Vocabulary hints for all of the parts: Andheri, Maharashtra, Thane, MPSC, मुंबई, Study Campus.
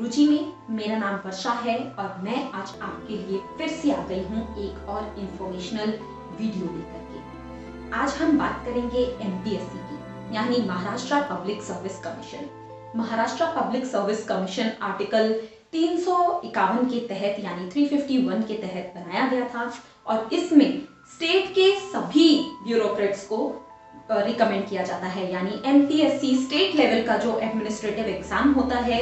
रुचि में। मेरा नाम वर्षा है और मैं आज आपके लिए फिर से आ गई हूँ एक और इंफॉर्मेशनल वीडियो लेकर के। आज हम बात करेंगे MPSC की, यानी Maharashtra public service commission. Maharashtra public service commission article 351 के तहत, यानी 351 के तहत बनाया गया था और इसमें स्टेट के सभी ब्यूरोक्रेट्स को रिकमेंड किया जाता है, यानी MPSC स्टेट लेवल का जो एडमिनिस्ट्रेटिव एग्जाम होता है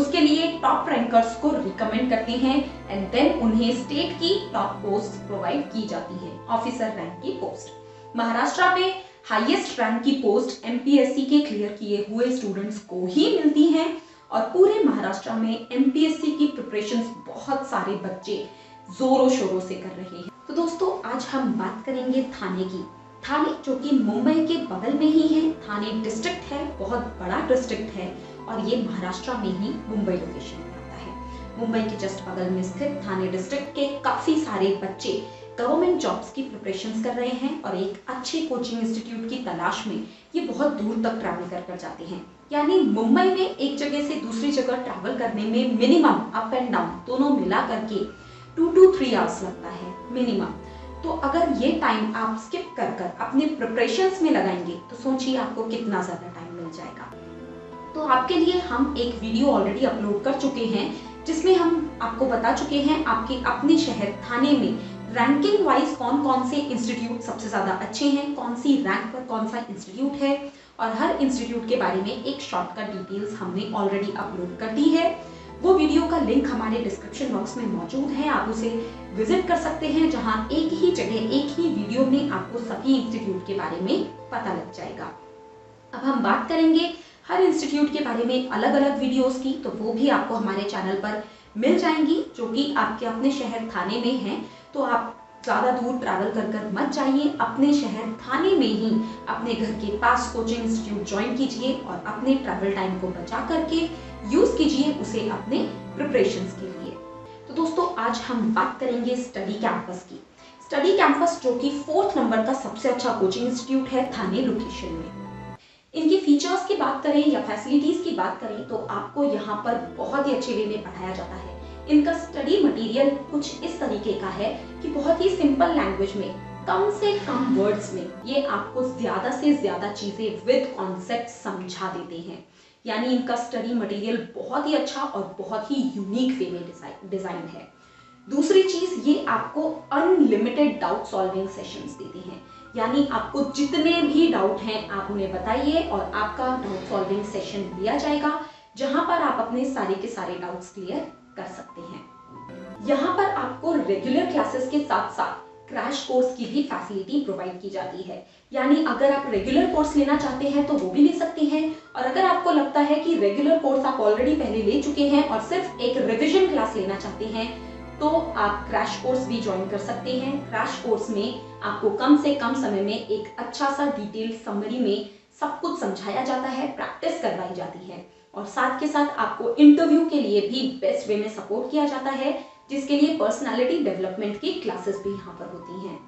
उसके लिए टॉप रैंकर्स को रिकमेंड करते हैं एंड देन उन्हें स्टेट की टॉप पोस्ट प्रोवाइड की जाती है, ऑफिसर रैंक की पोस्ट। महाराष्ट्र में हाईएस्ट रैंक की पोस्ट MPSC के क्लियर किए हुए स्टूडेंट्स को ही मिलती है और पूरे महाराष्ट्र में MPSC की प्रिपरेशन बहुत सारे बच्चे जोरों शोरों से कर रहे हैं। तो दोस्तों आज हम बात करेंगे थाने की। थाने जो कि मुंबई के बगल में ही है, थाने डिस्ट्रिक्ट है, बहुत बड़ा डिस्ट्रिक्ट है और ये महाराष्ट्र में ही मुंबई लोकेशन में आता है। मुंबई के जस्ट बगल में स्थित थाने डिस्ट्रिक्ट के काफ़ी सारे बच्चे गवर्नमेंट जॉब्स की प्रिपरेशंस कर रहे हैं और एक अच्छे कोचिंग इंस्टीट्यूट की तलाश में ये बहुत दूर तक ट्रैवल कर कर जाते हैं। यानी मुंबई में एक जगह से दूसरी जगह ट्रैवल करने में मिनिमम अप एंड डाउन दोनों मिला करके 2 to 3 आवर्स लगता है मिनिमम। तो अगर ये टाइम आप स्किप कर कर अपने प्रिपरेशंस में लगाएंगे तो सोचिए आपको कितना ज़्यादा टाइम मिल जाएगा। तो आपके लिए हम एक वीडियो ऑलरेडी अपलोड कर चुके हैं जिसमें हम आपको बता चुके हैं आपके अपने शहर थाने में रैंकिंग वाइज कौन कौन से इंस्टीट्यूट सबसे ज़्यादा अच्छे हैं, कौन सी रैंक पर कौन सा इंस्टीट्यूट है और हर इंस्टीट्यूट के बारे में एक शॉर्टकट डिटेल्स हमने ऑलरेडी अपलोड कर दी है। वो वीडियो का लिंक हमारे डिस्क्रिप्शन बॉक्स में मौजूद है, आप उसे विजिट कर सकते हैं जहां एक ही जगह एक ही वीडियो में आपको सभी इंस्टीट्यूट के बारे में पता लग जाएगा। अब हम बात करेंगे हर इंस्टीट्यूट के बारे में अलग अलग वीडियोस की, तो वो भी आपको हमारे चैनल पर मिल जाएंगी जो कि आपके अपने शहर थाने में है। तो आप ज़्यादा दूर ट्रैवल कर कर मत जाइए, अपने शहर थाने में ही अपने घर के पास कोचिंग इंस्टीट्यूट ज्वाइन कीजिए और अपने ट्रैवल टाइम को बचा करके यूज़ कीजिए उसे अपने प्रिपरेशंस के लिए। तो दोस्तों आज हम बात करेंगे स्टडी कैंपस की। स्टडी कैंपस जो कि 4th नंबर का सबसे अच्छा कोचिंग इंस्टीट्यूट है थाने लोकेशन में। इनकी फीचर्स की बात करें या फैसिलिटीज़ की बात करें तो आपको यहाँ पर बहुत ही अच्छे वे में पढ़ाया जाता है। इनका स्टडी मटेरियल कुछ इस तरीके का है कि बहुत ही सिंपल लैंग्वेज में, कम से कम वर्ड्स में ये आपको ज़्यादा से ज़्यादा चीज़ें विद कॉन्सेप्ट समझा देते हैं। यानी इनका स्टडी मटेरियल बहुत ही अच्छा और बहुत ही यूनिक वे में डिज़ाइन है। दूसरी चीज़, ये आपको अनलिमिटेड डाउट सॉल्विंग सेशंस देते हैं, यानी आपको जितने भी डाउट हैं आप उन्हें बताइए और आपका डाउट सॉल्विंग सेशन लिया जाएगा जहां पर आप अपने सारे के सारे डाउट्स क्लियर कर सकते हैं। यहां पर आपको रेगुलर क्लासेस के साथ साथ क्रैश कोर्स की भी फैसिलिटी प्रोवाइड की जाती है। यानी अगर आप रेगुलर कोर्स लेना चाहते हैं तो वो भी ले सकते हैं और अगर आपको लगता है कि रेगुलर कोर्स आप ऑलरेडी पहले ले चुके हैं और सिर्फ एक रिविजन क्लास लेना चाहते हैं तो आप क्रैश कोर्स भी ज्वाइन कर सकते हैं। क्रैश कोर्स में आपको कम से कम समय में एक अच्छा सा डिटेल समरी में सब कुछ समझाया जाता है, प्रैक्टिस करवाई जाती है और साथ के साथ आपको इंटरव्यू के लिए भी बेस्ट वे में सपोर्ट किया जाता है, जिसके लिए पर्सनालिटी डेवलपमेंट की क्लासेस भी यहाँ पर होती हैं।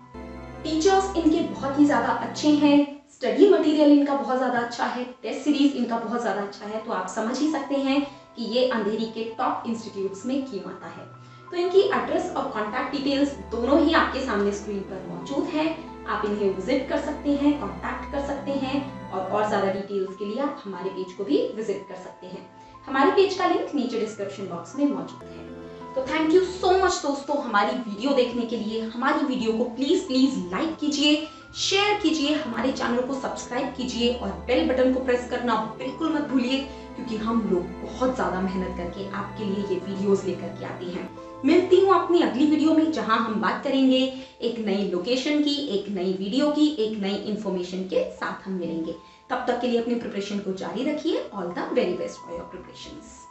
टीचर्स इनके बहुत ही ज़्यादा अच्छे हैं, स्टडी मटेरियल इनका बहुत ज़्यादा अच्छा है, टेस्ट सीरीज इनका बहुत ज़्यादा अच्छा है। तो आप समझ ही सकते हैं कि ये अंधेरी के टॉप इंस्टीट्यूट्स में क्यों आता है। तो इनकी एड्रेस और कॉन्टैक्ट डिटेल्स दोनों ही आपके सामने स्क्रीन पर मौजूद है, आप इन्हें विजिट कर सकते हैं, कॉन्टैक्ट कर सकते हैं और ज़्यादा डिटेल्स के लिए आप हमारे पेज को भी विजिट कर सकते हैं। हमारे पेज का लिंक नीचे डिस्क्रिप्शन बॉक्स में मौजूद है। तो थैंक यू सो मच दोस्तों हमारी वीडियो देखने के लिए। हमारी वीडियो को प्लीज़ लाइक कीजिए, शेयर कीजिए, हमारे चैनल को सब्सक्राइब कीजिए और बेल बटन को प्रेस करना बिल्कुल मत भूलिए, क्योंकि हम लोग बहुत ज़्यादा मेहनत करके आपके लिए ये वीडियोस लेकर के आते हैं। मिलती हूँ अपनी अगली वीडियो में जहाँ हम बात करेंगे एक नई लोकेशन की, एक नई वीडियो की, एक नई इन्फॉर्मेशन के साथ हम मिलेंगे। तब तक के लिए अपनी प्रिपरेशन को जारी रखिए। All the very best for your preparations.